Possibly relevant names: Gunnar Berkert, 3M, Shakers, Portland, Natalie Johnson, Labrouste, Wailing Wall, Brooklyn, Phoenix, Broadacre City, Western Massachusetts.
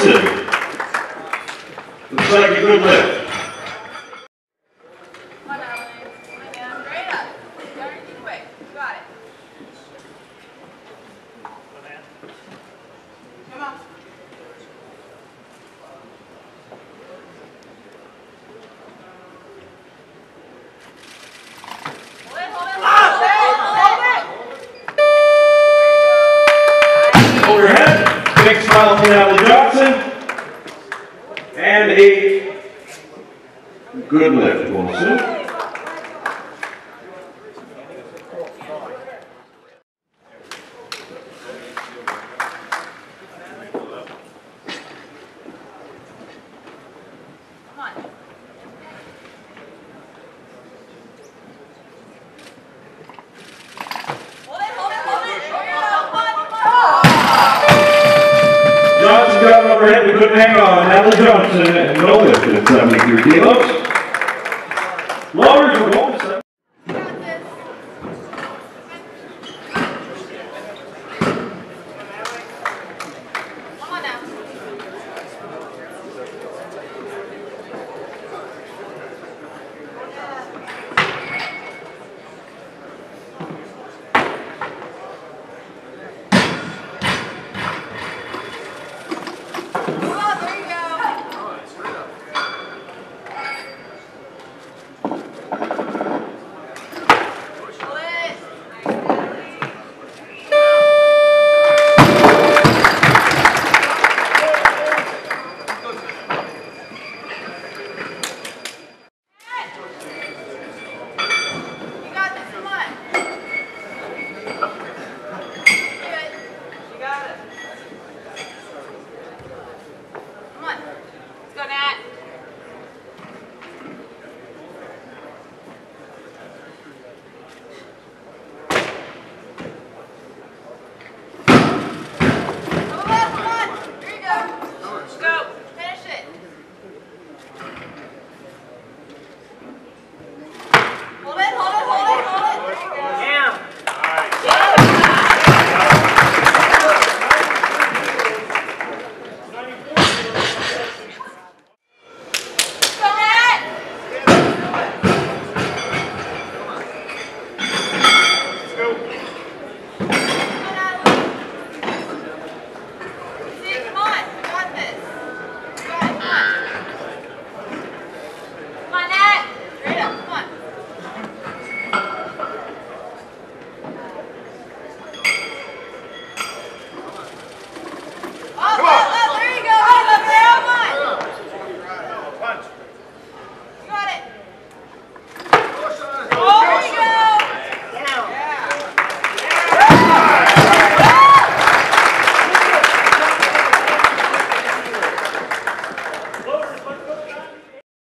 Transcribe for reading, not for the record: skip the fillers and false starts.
Johnson. Looks like a good lift. Next final for Natalie Johnson, and a good lift, Wilson. Overhead, we couldn't hang on. Natalie Johnson, no lift at 70 kilos. Lowers were going